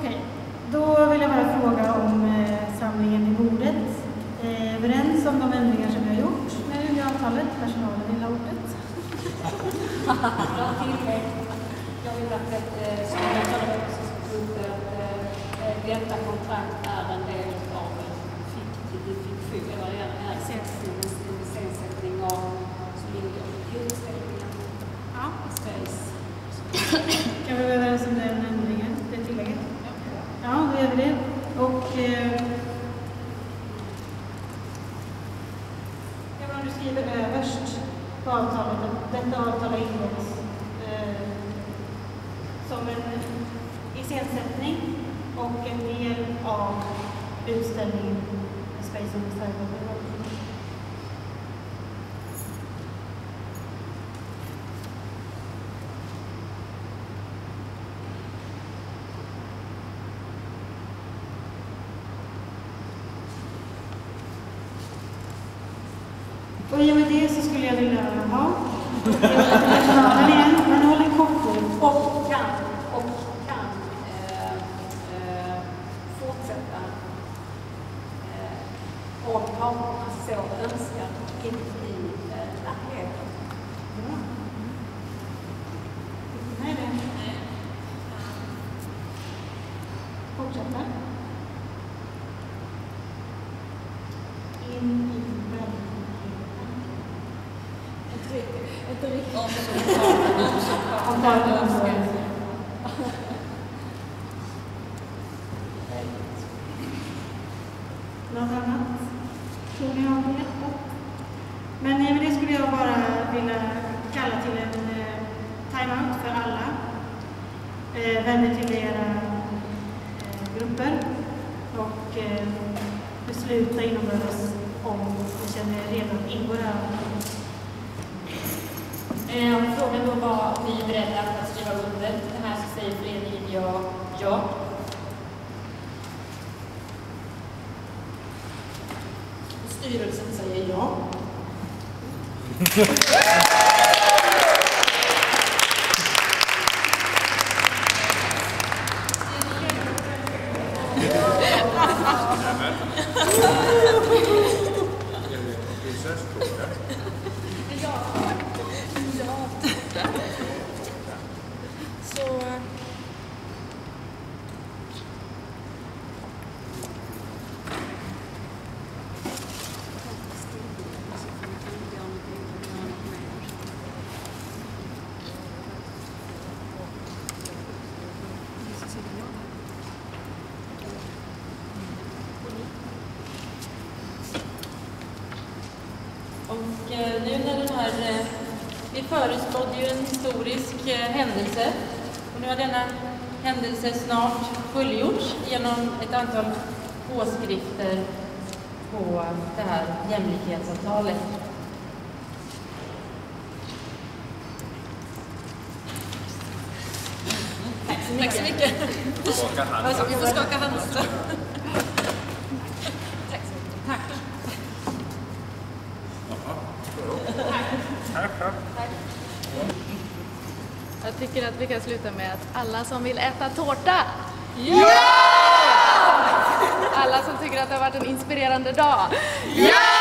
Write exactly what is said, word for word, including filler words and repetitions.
Okej, då vill jag bara fråga om eh, samlingen i bordet. Eh, överens om de ändringar som vi har gjort med huvudavtalet, personalen i ordet. Bra tillägg. Jag vill att det som jag talade om så att detta kontrakt är en del av en fiktiv fiktion, eller en scensättning av som ligger i utställningen. Ja, space. Kan vi vara överens om den ändringen, det tillägget? Ja, då gör vi det. Och eh, du skriver överst på avtalet att detta avtal har ingåtts eh, som en iscensättning och en del av utställningen Space and Design. Och i och med det så skulle jag vilja ha personalen igen, men håller kopplingen och kan, och kan eh, eh, fortsätta eh, om parterna så önskar in i verkligheten. Eh, ja. Nej, det. Fortsätta. In i verkligheten. Inte riktigt om det är en önskan. Något annat? Tror ni har det? Men med det skulle jag bara vilja kalla till en timeout för alla. Vänder till era grupper och besluta inom oss om vi känner redan ingår här. Eh, frågan då var om ni är beredda att skriva under det här så säger föreningen ja, ja. Och styrelsen säger ja. Och nu när den här, vi förutspådde ju en historisk händelse och nu har denna händelse snart fullgjorts genom ett antal påskrifter på det här jämlikhetsavtalet. Tack så mycket. Tack så mycket. Vi får skaka hand. Tack så mycket. Tack. Jag tycker att vi kan sluta med att alla som vill äta tårta. Ja! Alla som tycker att det har varit en inspirerande dag. Ja!